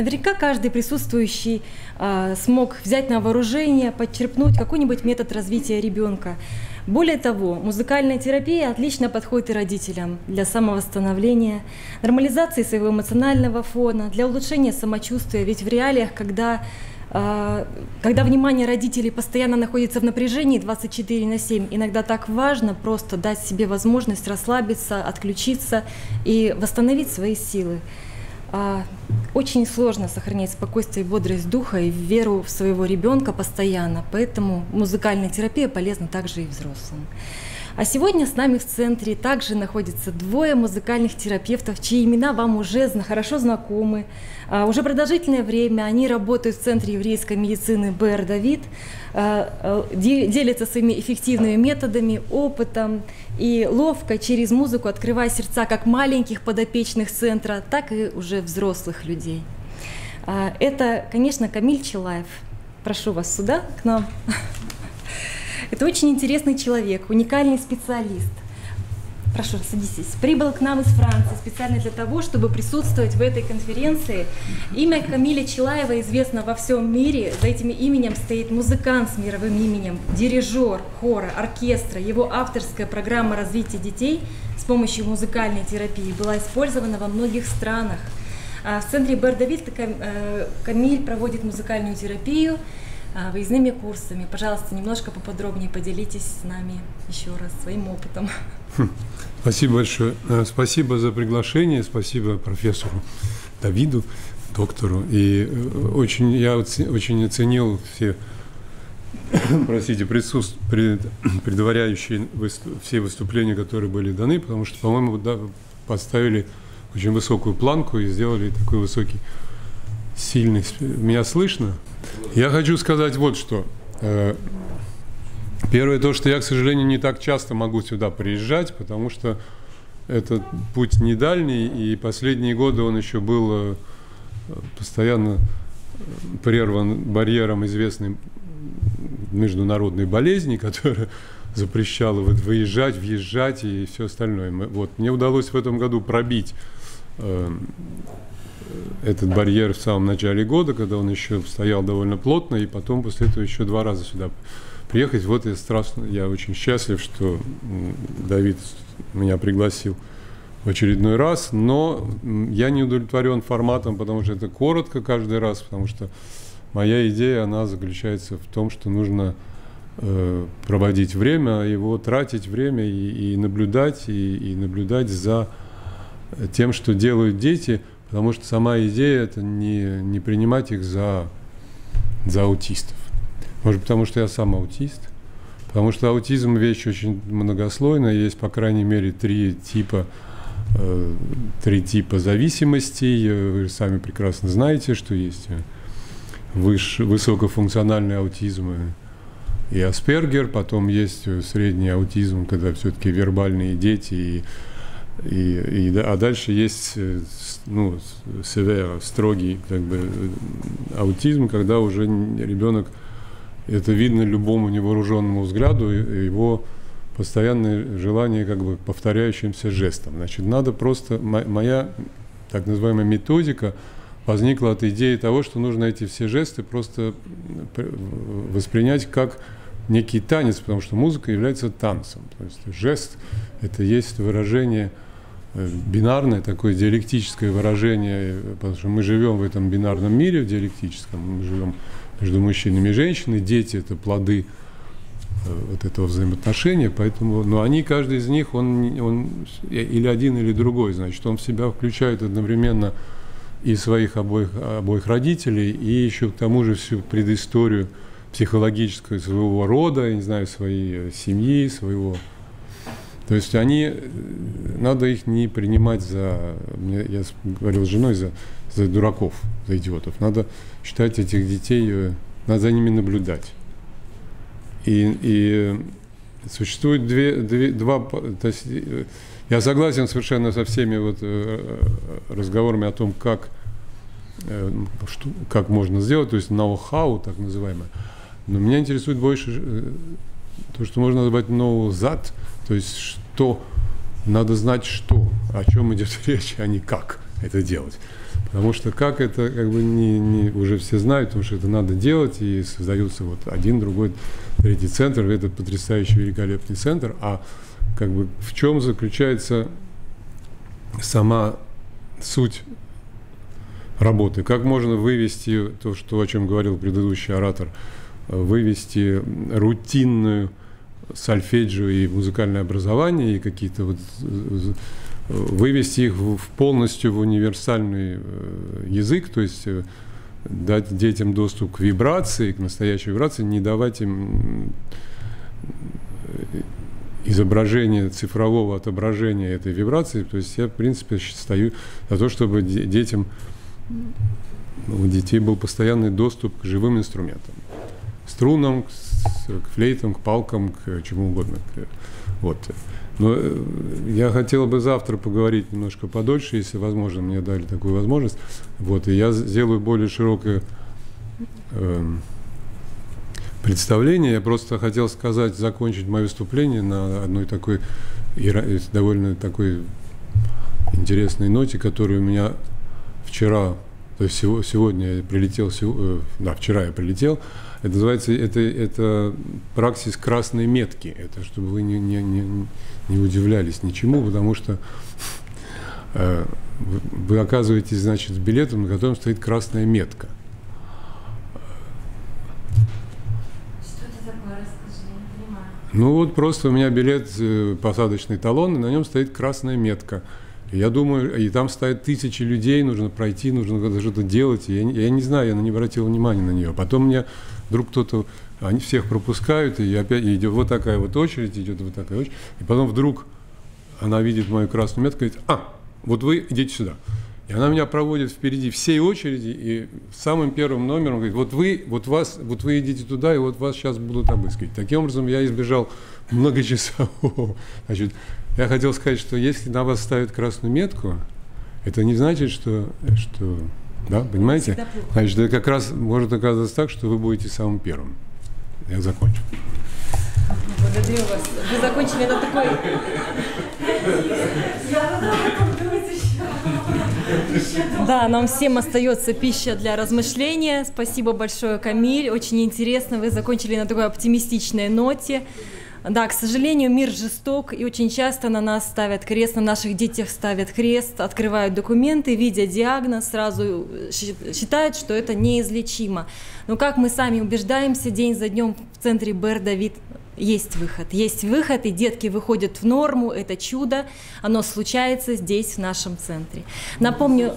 Наверняка каждый присутствующий смог взять на вооружение, подчерпнуть какой-нибудь метод развития ребенка. Более того, музыкальная терапия отлично подходит и родителям для самовосстановления, нормализации своего эмоционального фона, для улучшения самочувствия. Ведь в реалиях, когда внимание родителей постоянно находится в напряжении 24/7, иногда так важно просто дать себе возможность расслабиться, отключиться и восстановить свои силы. Очень сложно сохранять спокойствие, бодрость духа и веру в своего ребенка постоянно, поэтому музыкальная терапия полезна также и взрослым. А сегодня с нами в центре также находятся двое музыкальных терапевтов, чьи имена вам уже хорошо знакомы. Уже продолжительное время они работают в Центре еврейской медицины Беэр Давид, делятся своими эффективными методами, опытом и ловко через музыку открывая сердца как маленьких подопечных центра, так и уже взрослых людей. Это, конечно, Камиль Чалаев. Прошу вас сюда, к нам. Это очень интересный человек, уникальный специалист. Прошу, садитесь. Прибыл к нам из Франции специально для того, чтобы присутствовать в этой конференции. Имя Камиля Чалаева известно во всем мире. За этим именем стоит музыкант с мировым именем, дирижер хора, оркестра. Его авторская программа развития детей с помощью музыкальной терапии была использована во многих странах. В центре Беэр Давид Камиль проводит музыкальную терапию выездными курсами. Пожалуйста, немножко поподробнее поделитесь с нами еще раз своим опытом. Спасибо большое. Спасибо за приглашение, спасибо профессору Давиду, доктору. И я очень оценил все, простите, предваряющие все выступления, которые были даны, потому что, по-моему, да, поставили очень высокую планку и сделали такой высокий, сильный. Меня слышно? Я хочу сказать вот что. Первое то, что я, к сожалению, не так часто могу сюда приезжать, потому что этот путь не дальний, и последние годы он еще был постоянно прерван барьером известной международной болезни, которая запрещала выезжать, въезжать и все остальное. Вот. Мне удалось в этом году пробить этот барьер в самом начале года, когда он еще стоял довольно плотно, и потом после этого еще два раза сюда приехать. Вот я страстно, я очень счастлив, что Давид меня пригласил в очередной раз, но я не удовлетворен форматом, потому что это коротко каждый раз, потому что моя идея, она заключается в том, что нужно проводить время, его тратить время и наблюдать за тем, что делают дети. Потому что сама идея – это не принимать их за аутистов. Может, потому что я сам аутист. Потому что аутизм – вещь очень многослойная. Есть, по крайней мере, три типа зависимостей. Вы сами прекрасно знаете, что есть высокофункциональный аутизм и Аспергер. Потом есть средний аутизм, когда все-таки вербальные дети а дальше есть, ну, severe, строгий, как бы, аутизм, когда уже ребенок, это видно любому невооруженному взгляду, его постоянное желание как бы повторяющимся жестом. Значит, надо просто, моя так называемая методика возникла от идеи того, что нужно эти все жесты просто воспринять как некий танец, потому что музыка является танцем. То есть жест – это есть выражение бинарное, такое диалектическое выражение, потому что мы живем в этом бинарном мире, в диалектическом, мы живем между мужчинами и женщинами, дети – это плоды вот этого взаимоотношения, поэтому, но они, каждый из них, он или один, или другой, значит, он в себя включает одновременно и своих обоих родителей, и еще к тому же всю предысторию психологическую своего рода, я не знаю, своей семьи, своего. То есть надо их не принимать я говорил с женой, за дураков, за идиотов. Надо считать этих детей, надо за ними наблюдать. И существует два... То есть я согласен совершенно со всеми вот разговорами о том, как можно сделать, то есть ноу-хау, так называемое. Но меня интересует больше то, что можно назвать ноу-зад, то есть что надо знать, что, о чем идет речь, а не как. это делать. Потому что как это, как бы уже все знают, потому что это надо делать, и создаются вот один, другой, третий центр, этот потрясающий, великолепный центр. А как бы в чем заключается сама суть работы? Как можно вывести то, что, о чем говорил предыдущий оратор, вывести рутинную сольфеджио и музыкальное образование, и какие-то вот вывести их полностью в универсальный язык, то есть дать детям доступ к вибрации, к настоящей вибрации, не давать им изображение цифрового отображения этой вибрации. То есть я, в принципе, стою за то, чтобы детям, у детей был постоянный доступ к живым инструментам, к струнам, к флейтам, к палкам, к чему угодно. Вот. Но я хотел бы завтра поговорить немножко подольше, если возможно, мне дали такую возможность. Вот, и я сделаю более широкое представление. Я просто хотел сказать, закончить мое выступление на одной такой довольно такой интересной ноте, которая у меня вчера, то есть сегодня я прилетел, да, вчера я прилетел. Это называется, это праксис красной метки. Это чтобы вы не удивлялись ничему, потому что вы оказываетесь, значит, с билетом, на котором стоит красная метка. Что это такое? Расскажи, не понимаю. Ну вот просто у меня билет, посадочный талон, и на нем стоит красная метка. Я думаю, и там стоят тысячи людей, нужно пройти, нужно что-то делать. Я не знаю, я не обратил внимания на нее. Потом мне вдруг кто-то, они всех пропускают, и опять идет вот такая вот очередь, И потом вдруг она видит мою красную метку и говорит: а, вот вы идите сюда. И она меня проводит впереди всей очереди, и самым первым номером говорит: вот вы идите туда, и вот вас сейчас будут обыскивать. Таким образом, я избежал многочасового. Значит, я хотел сказать, что если на вас ставят красную метку, это не значит, что да, понимаете? Значит, это как раз может оказаться так, что вы будете самым первым. Я закончу. Благодарю вас. Вы закончили на такой... Да, нам всем остается пища для размышления. Спасибо большое, Камиль. Очень интересно. Вы закончили на такой оптимистичной ноте. Да, к сожалению, мир жесток, и очень часто на нас ставят крест, на наших детях ставят крест, открывают документы, видя диагноз, сразу считают, что это неизлечимо. Но как мы сами убеждаемся, день за днем в центре Беэр Давид есть выход, и детки выходят в норму, это чудо, оно случается здесь, в нашем центре. Напомню,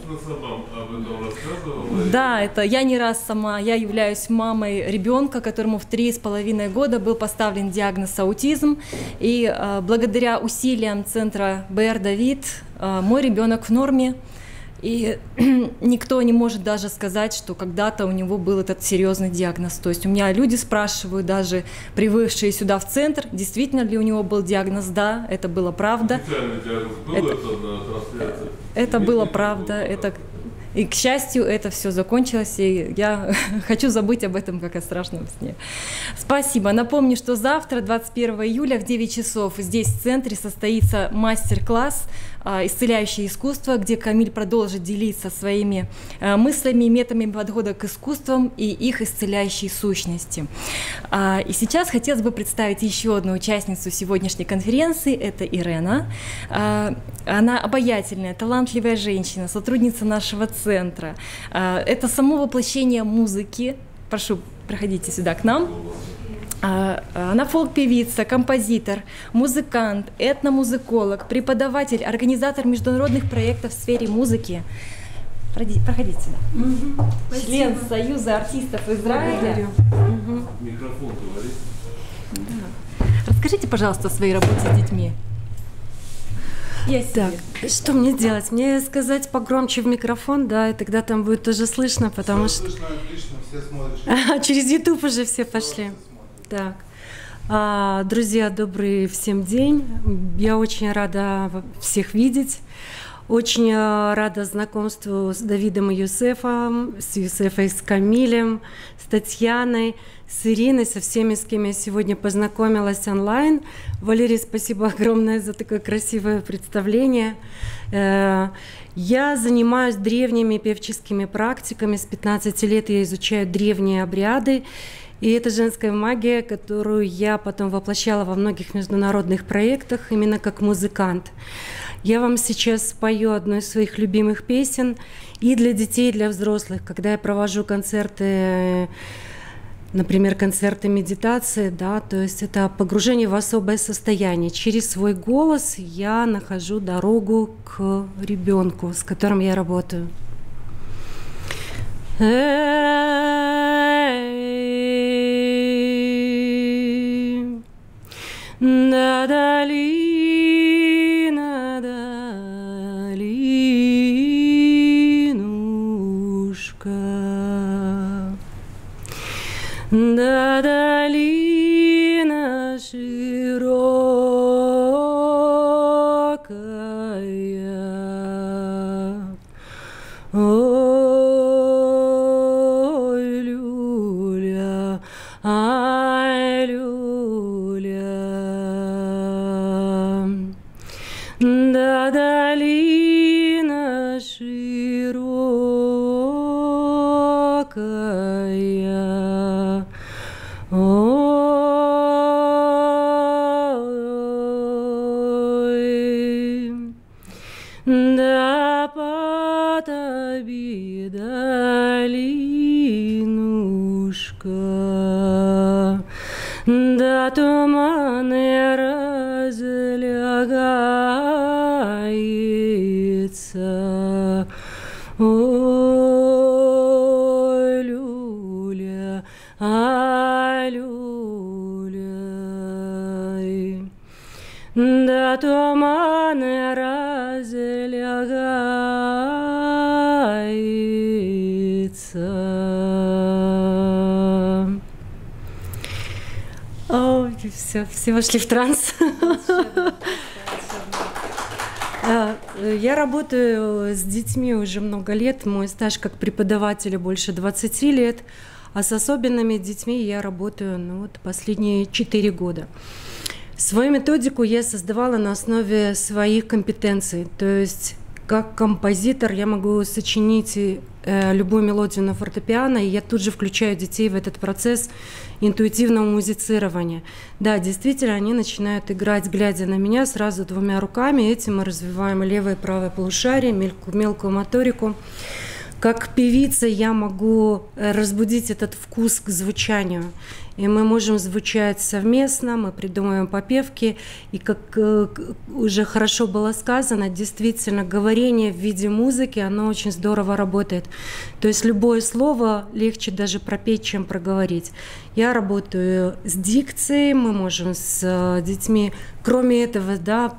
да, это я не раз сама, я являюсь мамой ребенка, которому в 3,5 года был поставлен диагноз аутизм, и благодаря усилиям центра Беэр Давид мой ребенок в норме. И никто не может даже сказать, что когда-то у него был этот серьезный диагноз. То есть у меня люди спрашивают, даже привыкшие сюда в центр, действительно ли у него был диагноз. Да, это было правда. Официальный диагноз был, это было правда. Это... И, к счастью, это все закончилось, и я хочу забыть об этом, как о страшном сне. Спасибо. Напомню, что завтра, 21 июля, в 9 часов здесь, в центре, состоится мастер-класс «Исцеляющее искусство», где Камиль продолжит делиться своими мыслями, методами подхода к искусствам и их исцеляющей сущности. И сейчас хотелось бы представить еще одну участницу сегодняшней конференции, это Ирена. Она обаятельная, талантливая женщина, сотрудница нашего центра. Это само воплощение музыки. Прошу, проходите сюда к нам. Она фолк-певица, композитор, музыкант, этномузыколог, преподаватель, организатор международных проектов в сфере музыки. Проходите сюда. Угу. Член Союза артистов Израиля. Угу. Микрофон, говорите. Да. Расскажите, пожалуйста, о своей работе с детьми. Так, что мне делать? Мне сказать погромче в микрофон, да, и тогда там будет тоже слышно, потому что... Слышно, отлично, все смотрят. Через YouTube уже все пошли. Так, друзья, добрый всем день. Я очень рада всех видеть. Очень рада знакомству с Давидом и Юсефом, с Юсефом, с Камилем, с Татьяной, с Ириной, со всеми, с кем я сегодня познакомилась онлайн. Валерий, спасибо огромное за такое красивое представление. Я занимаюсь древними певческими практиками. С 15 лет я изучаю древние обряды. И это женская магия, которую я потом воплощала во многих международных проектах, именно как музыкант. Я вам сейчас спою одну из своих любимых песен и для детей, и для взрослых. Когда я провожу концерты, например, концерты медитации, да, то есть это погружение в особое состояние. Через свой голос я нахожу дорогу к ребенку, с которым я работаю. На долинушка, на долина широкая, ой, люля, ай, люля. Да, долина широкая, ой, да потоби долинушка, да туманы разлягаются. Ой, люля, ай, люля, да туманы разлягаются. О, все вошли в транс. Я работаю с детьми уже много лет, мой стаж как преподавателя больше 20 лет, а с особенными детьми я работаю последние 4 года. Свою методику я создавала на основе своих компетенций, то есть как композитор я могу сочинить любую мелодию на фортепиано, и я тут же включаю детей в этот процесс интуитивного музицирования. Да, действительно, они начинают играть, глядя на меня, сразу двумя руками. Этим мы развиваем левое и правое полушарие, мелкую моторику. Как певица я могу разбудить этот вкус к звучанию. И мы можем звучать совместно, мы придумываем попевки. И как уже хорошо было сказано, действительно, говорение в виде музыки, оно очень здорово работает. То есть любое слово легче даже пропеть, чем проговорить. Я работаю с дикцией, мы можем с детьми, кроме этого, да,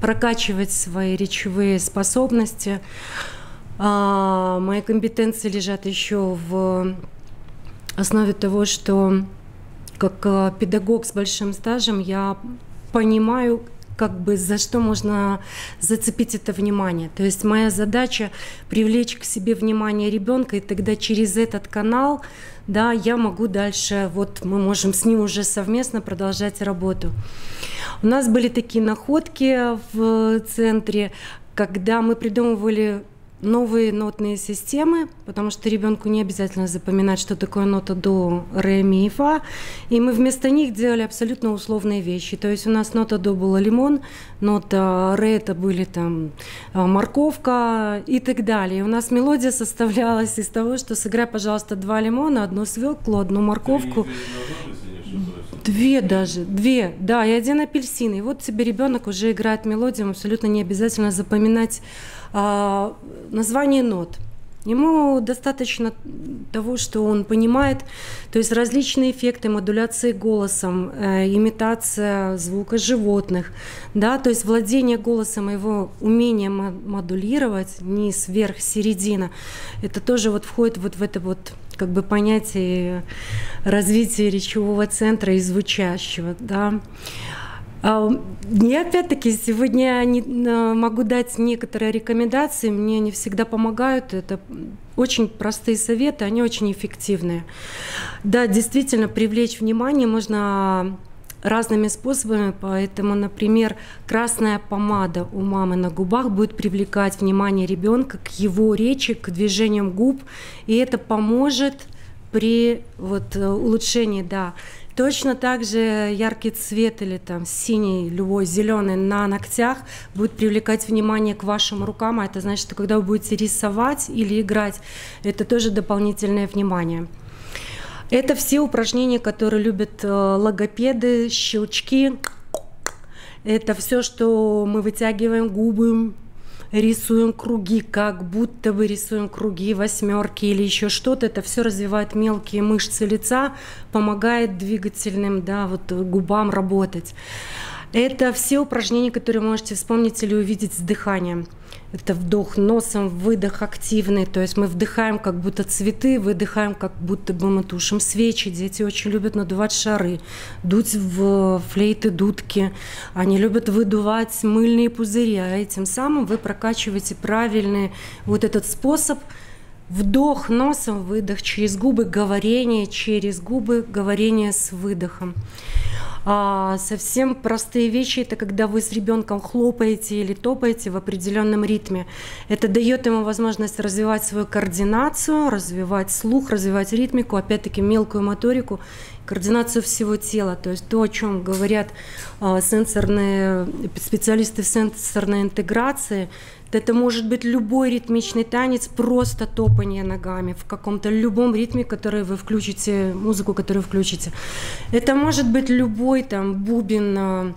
прокачивать свои речевые способности. Мои компетенции лежат еще в основе того, что как педагог с большим стажем я понимаю, как бы за что можно зацепить это внимание. То есть моя задача привлечь к себе внимание ребенка, и тогда через этот канал, да, я могу дальше, вот мы можем с ним уже совместно продолжать работу. У нас были такие находки в центре, когда мы придумывали новые нотные системы, потому что ребенку не обязательно запоминать, что такое нота до, ре, ми и фа. И мы вместо них делали абсолютно условные вещи. То есть у нас нота до была лимон, нота ре это были там морковка и так далее. И у нас мелодия составлялась из того, что сыграй, пожалуйста, 2 лимона, 1 свеклу, 1 морковку. Две, да, и 1 апельсин. И вот тебе ребенок уже играет мелодию, абсолютно не обязательно запоминать название нот. Ему достаточно того, что он понимает, то есть различные эффекты, модуляции голосом, имитация звука животных, да, то есть владение голосом, его умение модулировать низ, верх, середина, это тоже вот входит вот в это вот как бы понятие развития речевого центра и звучащего, да. Я опять-таки сегодня не могу дать некоторые рекомендации, мне они всегда помогают, это очень простые советы, они очень эффективные. Да, действительно, привлечь внимание можно разными способами, поэтому, например, красная помада у мамы на губах будет привлекать внимание ребенка к его речи, к движениям губ, и это поможет при улучшении, да. Точно так же яркий цвет или там синий, любой зеленый на ногтях будет привлекать внимание к вашим рукам, а это значит, что когда вы будете рисовать или играть, это тоже дополнительное внимание. Это все упражнения, которые любят логопеды, щелчки. Это все, что мы вытягиваем губы, рисуем круги, как будто бы рисуем круги, восьмерки или еще что-то. Это все развивает мелкие мышцы лица, помогает двигательным, да, губам работать. Это все упражнения, которые можете вспомнить или увидеть с дыханием. Это вдох носом, выдох активный, то есть мы вдыхаем как будто цветы, выдыхаем как будто бы мы тушим свечи. Дети очень любят надувать шары, дуть в флейты, дудки. Они любят выдувать мыльные пузыри, а этим самым вы прокачиваете правильный этот способ. Вдох носом, выдох через губы, говорение через губы, говорение с выдохом. Совсем простые вещи — это когда вы с ребенком хлопаете или топаете в определенном ритме. Это дает ему возможность развивать свою координацию, развивать слух, развивать ритмику, опять-таки мелкую моторику, координацию всего тела. То есть то, о чем говорят специалисты в сенсорной интеграции, это может быть любой ритмичный танец, просто топание ногами в каком-то любом ритме, который вы включите, музыку, которую включите. Это может быть любой там бубен,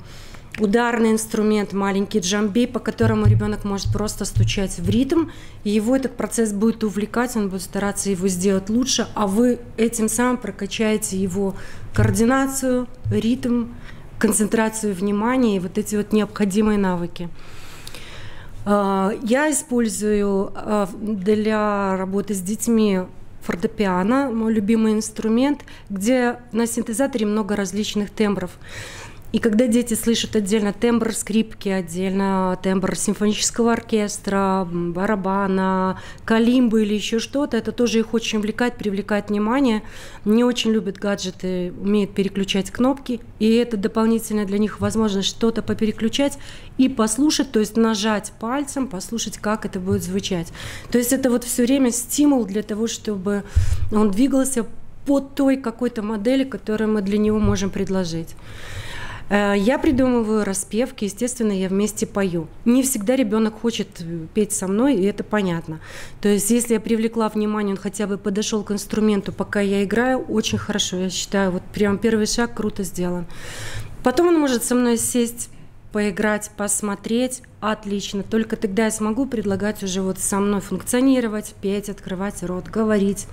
ударный инструмент, маленький джамбей, по которому ребенок может просто стучать в ритм, и его этот процесс будет увлекать, он будет стараться его сделать лучше, а вы этим самым прокачаете его координацию, ритм, концентрацию внимания и эти необходимые навыки. Я использую для работы с детьми фортепиано, мой любимый инструмент, где на синтезаторе много различных тембров. И когда дети слышат отдельно тембр скрипки, отдельно тембр симфонического оркестра, барабана, калимбы или еще что-то, это тоже их очень увлекает, привлекает внимание. Не очень любят гаджеты, умеют переключать кнопки, и это дополнительная для них возможность что-то попереключать и послушать, то есть нажать пальцем, послушать, как это будет звучать. То есть это все время стимул для того, чтобы он двигался по той какой-то модели, которую мы для него можем предложить. Я придумываю распевки, естественно, я вместе пою. Не всегда ребенок хочет петь со мной, и это понятно. То есть, если я привлекла внимание, он хотя бы подошел к инструменту, пока я играю, очень хорошо, я считаю, прям первый шаг круто сделан. Потом он может со мной сесть, поиграть, посмотреть, отлично. Только тогда я смогу предлагать уже со мной функционировать, петь, открывать рот, говорить,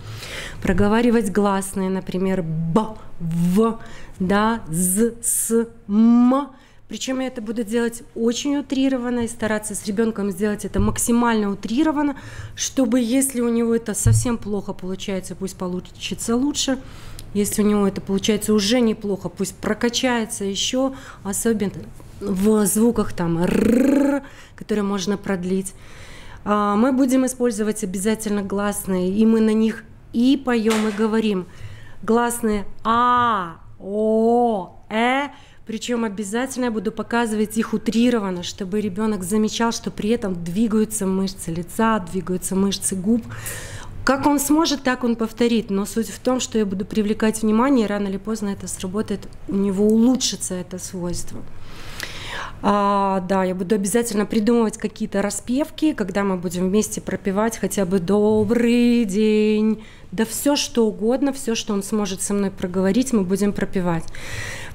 проговаривать гласные, например, б, в, да, з, с, м. Причем я это буду делать очень утрированно и стараться с ребенком сделать это максимально утрированно, чтобы если у него это совсем плохо получается, пусть получится лучше. Если у него это получается уже неплохо, пусть прокачается еще, особенно в звуках там «р», которые можно продлить. Мы будем использовать обязательно гласные, и мы на них и поем, и говорим. Гласные «а», «о», «э». Причем обязательно я буду показывать их утрированно, чтобы ребенок замечал, что при этом двигаются мышцы лица, двигаются мышцы губ. Как он сможет, так он повторит. Но суть в том, что я буду привлекать внимание, и рано или поздно это сработает, у него улучшится это свойство. Да, я буду обязательно придумывать какие-то распевки, когда мы будем вместе пропевать хотя бы «Добрый день», да все что угодно, все, что он сможет со мной проговорить, мы будем пропевать.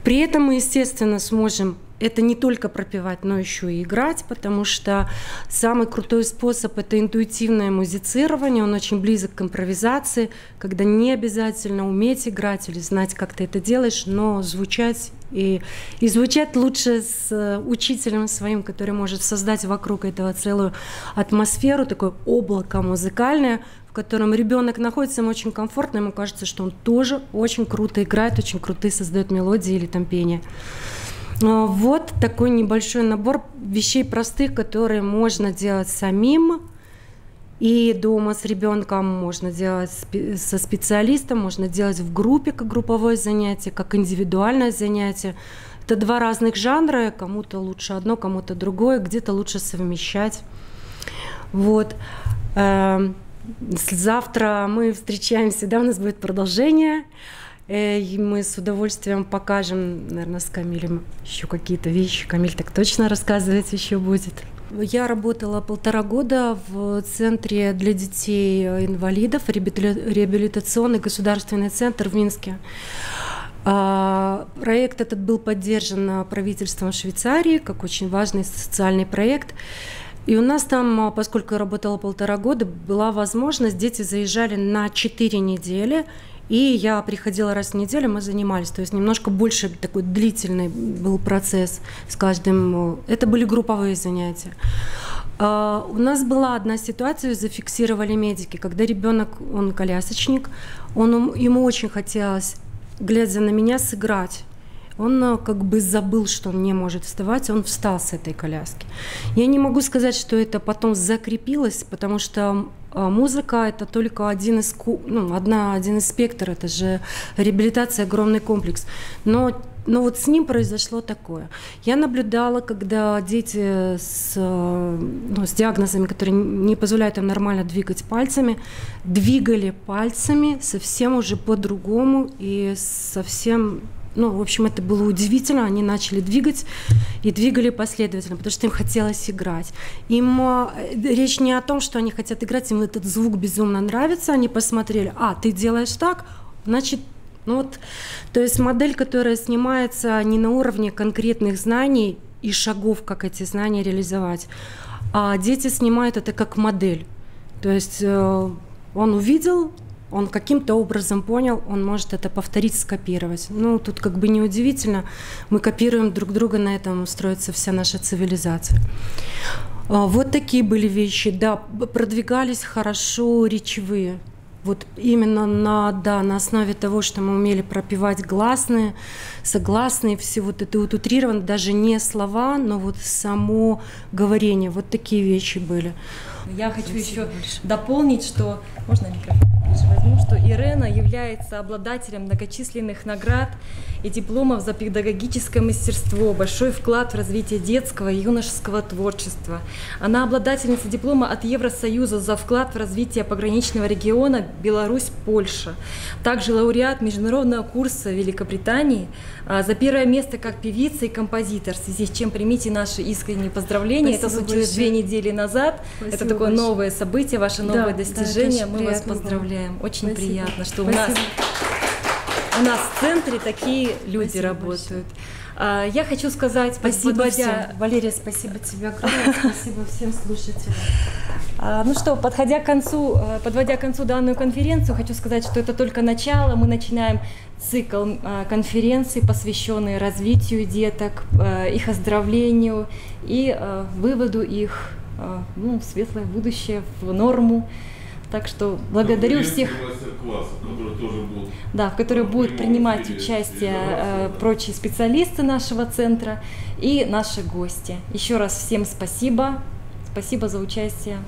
При этом мы, естественно, сможем это не только пропевать, но еще и играть, потому что самый крутой способ – это интуитивное музицирование, он очень близок к импровизации, когда не обязательно уметь играть или знать, как ты это делаешь, но звучать и звучать лучше с учителем своим, который может создать вокруг этого целую атмосферу, такое облако музыкальное, в котором ребенок находится, ему очень комфортно, ему кажется, что он тоже очень круто играет, очень крутые создает мелодии или там пение. Вот такой небольшой набор вещей простых, которые можно делать самим. И дома с ребенком можно делать со специалистом, можно делать в группе, как групповое занятие, как индивидуальное занятие. Это два разных жанра, кому-то лучше одно, кому-то другое, где-то лучше совмещать. Вот. Завтра мы встречаемся, да, у нас будет продолжение. И мы с удовольствием покажем, наверное, с Камилем еще какие-то вещи. Камиль так точно рассказывать еще будет. Я работала 1,5 года в центре для детей-инвалидов, реабилитационный государственный центр в Минске. Проект этот был поддержан правительством Швейцарии как очень важный социальный проект. И у нас там, поскольку я работала 1,5 года, была возможность, дети заезжали на 4 недели, и я приходила раз в неделю, мы занимались. То есть немножко больше такой длительный был процесс с каждым. Это были групповые занятия. У нас была одна ситуация, зафиксировали медики, когда ребенок, он колясочник, ему очень хотелось, глядя на меня, сыграть. Он как бы забыл, что он не может вставать, он встал с этой коляски. Я не могу сказать, что это потом закрепилось, потому что музыка – это только один из спектров, это же реабилитация, огромный комплекс. Но вот с ним произошло такое. Я наблюдала, когда дети с диагнозами, которые не позволяют им нормально двигать пальцами, двигали пальцами совсем уже по-другому и совсем… в общем, это было удивительно. Они начали двигать и двигали последовательно, потому что им хотелось играть. Им речь не о том, что они хотят играть, им этот звук безумно нравится. Они посмотрели, ты делаешь так, значит, то есть модель, которая снимается не на уровне конкретных знаний и шагов, как эти знания реализовать, а дети снимают это как модель. То есть он увидел, он каким-то образом понял, он может это повторить, скопировать. Тут как бы неудивительно. Мы копируем друг друга, на этом строится вся наша цивилизация. Вот такие были вещи. Да, продвигались хорошо речевые. Вот именно на основе того, что мы умели пропевать гласные, согласные, все вот это утрировано, даже не слова, но вот само говорение. Вот такие вещи были. Я хочу еще дополнить, что… Можно микрофон ближе возьму, что Ирена является обладателем многочисленных наград и дипломов за педагогическое мастерство, большой вклад в развитие детского и юношеского творчества. Она обладательница диплома от Евросоюза за вклад в развитие пограничного региона Беларусь-Польша. Также лауреат международного курса Великобритании за первое место как певица и композитор, в связи с чем примите наши искренние поздравления. Спасибо. Это случилось 2 недели назад. Спасибо. Это такое новое событие, ваше новое достижение. Мы вас поздравляем. Очень приятно, что у нас в центре такие люди работают. Я хочу сказать спасибо всем. Валерия, спасибо тебе огромное. Спасибо всем слушателям. Ну что, подводя к концу данную конференцию, хочу сказать, что это только начало. Мы начинаем цикл конференций, посвященный развитию деток, их оздоровлению и выводу их в светлое будущее, в норму. Так что благодарю всех, в которые будут принимать участие прочие специалисты нашего центра и наши гости. Еще раз всем спасибо за участие.